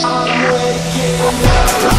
I'm waking up.